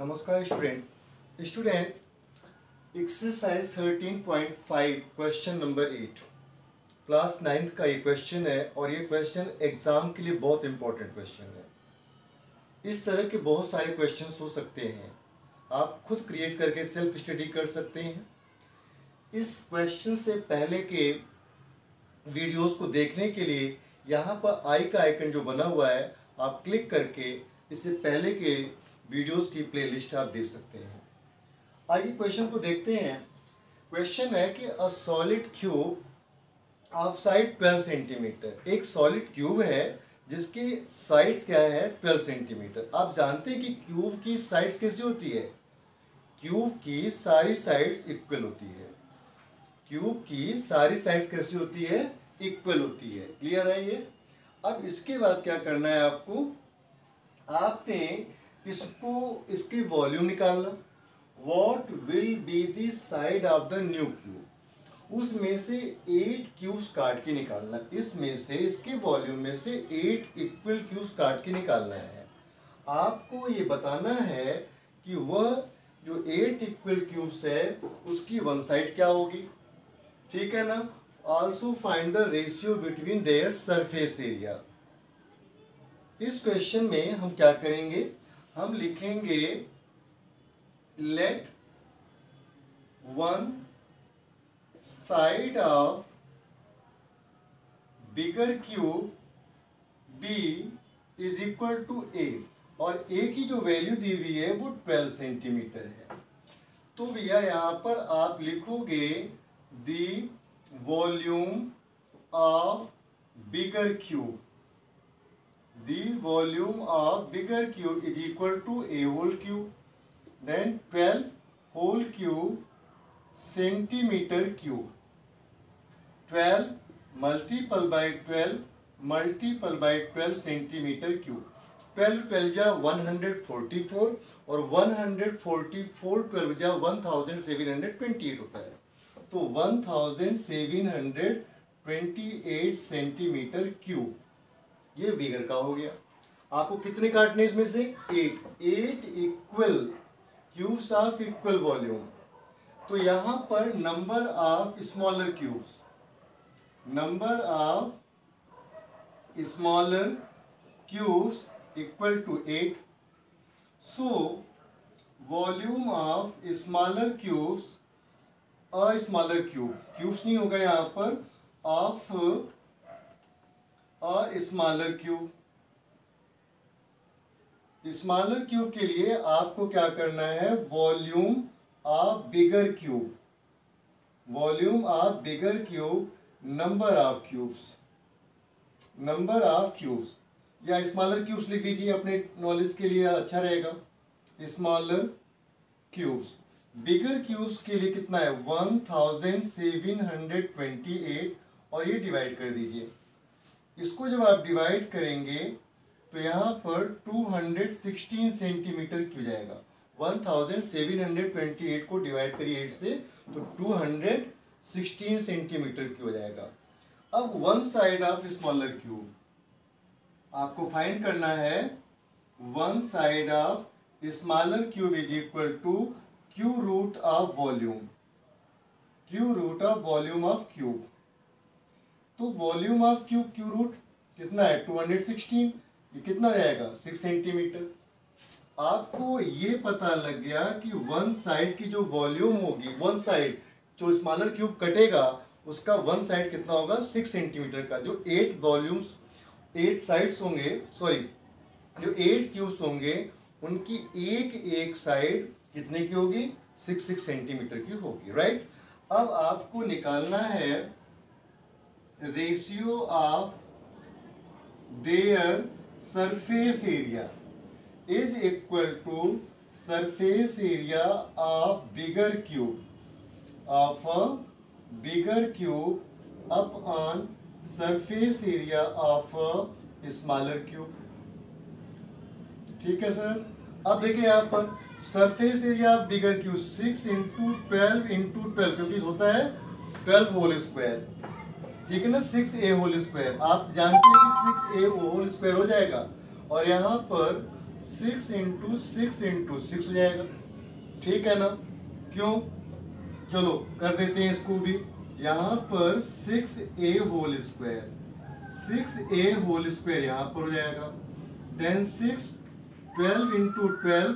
नमस्कार student, exercise 13.5 question number 8 class 9th का ये क्वेश्चन है और ये क्वेश्चन एग्ज़ाम के लिए बहुत इंपॉर्टेंट क्वेश्चन है। इस तरह के बहुत सारे क्वेश्चन हो सकते हैं, आप खुद क्रिएट करके सेल्फ स्टडी कर सकते हैं। इस क्वेश्चन से पहले के वीडियोस को देखने के लिए यहाँ पर आई का आइकन जो बना हुआ है, आप क्लिक करके इससे पहले के वीडियोस की प्लेलिस्ट आप देख सकते हैं। आगे क्वेश्चन को देखते हैं। क्वेश्चन है कि a solid cube of side 12 centimetre, एक सॉलिड क्यूब है जिसकी साइड्स क्या है 12 सेंटीमीटर। आप जानते हैं कि क्यूब की साइड्स कैसी होती है, क्यूब की सारी साइड्स इक्वल होती है। क्यूब की सारी साइड्स कैसी होती है, इक्वल होती है। क्लियर है ये। अब इसके बाद क्या करना है आपको, आपने इसको इसकी वॉल्यूम निकालना, what will be the side of the new cube, उसमें से 8 क्यूब्स काट के निकालना। इसमें से इसके वॉल्यूम में से 8 इक्वल क्यूब्स काट के निकालना है। आपको ये बताना है कि वह जो 8 इक्वल क्यूब्स है उसकी वन साइड क्या होगी, ठीक है ना। Also find the ratio between their surface area. इस क्वेश्चन में हम क्या करेंगे, हम लिखेंगे let one side of bigger cube be is equal to a, और ए की जो वैल्यू दी हुई है वो 12 सेंटीमीटर है। तो भैया यहाँ पर आप लिखोगे the volume of bigger cube, the volume of bigger cube is equal to a whole cube, then 12 whole cube centimeter cube, 12 multiple by 12 multiple by 12 centimeter cube, 12 12 जा 144 और 144 12 जा 1728 होता है, तो 1728 सेंटीमीटर क्यूब ये बिगर का हो गया। आपको कितने काटने इसमें से 8 equal cubes of equal volume. तो यहाँ पर number of smaller cubes, number of smaller cubes equal to 8, so volume of smaller cubes, a smaller cube, cubes नहीं होगा यहाँ पर, ऑफ और स्मॉलर क्यूब, स्मॉलर क्यूब के लिए आपको क्या करना है, volume of bigger cube, volume of bigger cube number of cubes, number of cubes या स्मॉलर क्यूब्स लिख दीजिए, अपने नॉलेज के लिए अच्छा रहेगा। स्मॉलर क्यूब्स, बिगर क्यूब्स के लिए कितना है 1728 और ये डिवाइड कर दीजिए। इसको जब आप डिवाइड करेंगे तो यहाँ पर 216 सेंटीमीटर क्यूब जाएगा। 1728 को डिवाइड करिए 8 से तो 216 सेंटीमीटर क्यूब हो जाएगा। अब one side of smaller cube आपको फाइंड करना है, one side of smaller cube is equal to cube root of volume, cube root of volume of cube. तो volume of cube, cube root कितना है 216, ये कितना हो जाएगा 6 सेंटीमीटर। आपको ये पता लग गया कि वन साइड की जो वॉल्यूम होगी, वन साइड जो स्मॉलर क्यूब कटेगा उसका वन साइड कितना होगा 6 सेंटीमीटर का। जो 8 वॉल्यूम्स, 8 साइड्स होंगे, सॉरी जो 8 क्यूब्स होंगे उनकी एक एक साइड कितने की होगी 6 सेंटीमीटर की होगी, राइट। अब आपको निकालना है ratio of their surface area is equal to surface area of bigger cube, of a bigger cube upon surface area of a smaller cube, ठीक है सर। अब देखिए यहाँ पर surface area of bigger cube 6 × 12 × 12 क्योंकि होता है 12 होल स्क्वायर, ठीक है ना, 6a होल स्क्वायर। आप जानते हैं कि 6a होल स्क्वायर हो जाएगा और यहाँ पर 6 इंटू 6 हो जाएगा, ठीक है ना। क्यों, चलो कर देते हैं इसको भी। यहाँ पर 6a होल स्क्वायर यहाँ पर हो जाएगा। Then 6 12 into 12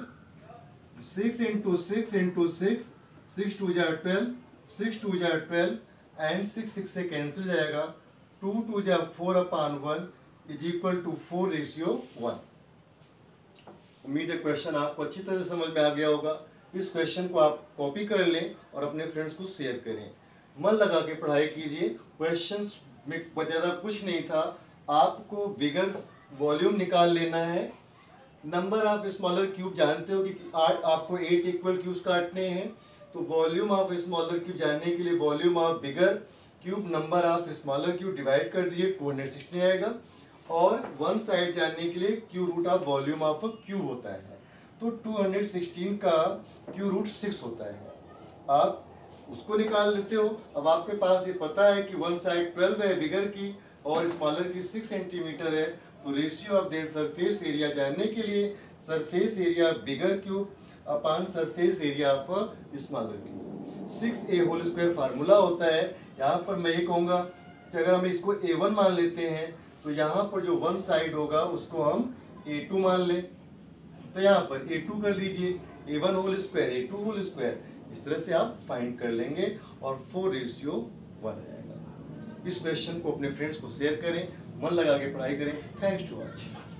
6 into 6 into 6 6 2 12 and 6 6 से कैंसिल हो जाएगा। 2 2 4 अपान 1 इज इक्वल टू 4:1। उम्मीद है क्वेश्चन आपको अच्छी तरह से समझ में आ गया होगा। इस क्वेश्चन को आप कॉपी कर लें और अपने फ्रेंड्स को शेयर करें। मन लगा के पढ़ाई कीजिए, क्वेश्चंस में ज़्यादा कुछ नहीं था। आपको विगर वॉल्यूम निकाल लेना है। नंबर ऑफ स्मॉलर क्यूब जानते हो कि आपको 8 इक्वल क्यूब्स काटने हैं, तो वॉल्यूम ऑफ स्मॉलर क्यूब जानने के लिए volume of bigger cube number of smaller cube divide कर दीजिए, 260 आएगा। और वन साइड जानने के लिए cube root of volume of cube होता है, तो 216 का क्यू रूट 6 होता है। आप उसको निकाल लेते हो। अब आपके पास ये पता है कि वन साइड 12 है बिगर की और स्मॉलर की 6 सेंटीमीटर है, तो ratio of their surface area जानने के लिए surface area bigger cube upon surface area of smaller cube 6a whole square formula होता है। यहाँ पर मैं ये कहूँगा कि अगर हम इसको a1 मान लेते हैं तो यहाँ पर जो वन साइड होगा उसको हम a2 मान लें, तो यहाँ पर a2 कर लीजिए, a1 whole square a2 whole square, इस तरह से आप फाइंड कर लेंगे और 4:1 आएगा। इस क्वेश्चन को अपने फ्रेंड्स को शेयर करें, मन लगा के पढ़ाई करें। Thanks to watching.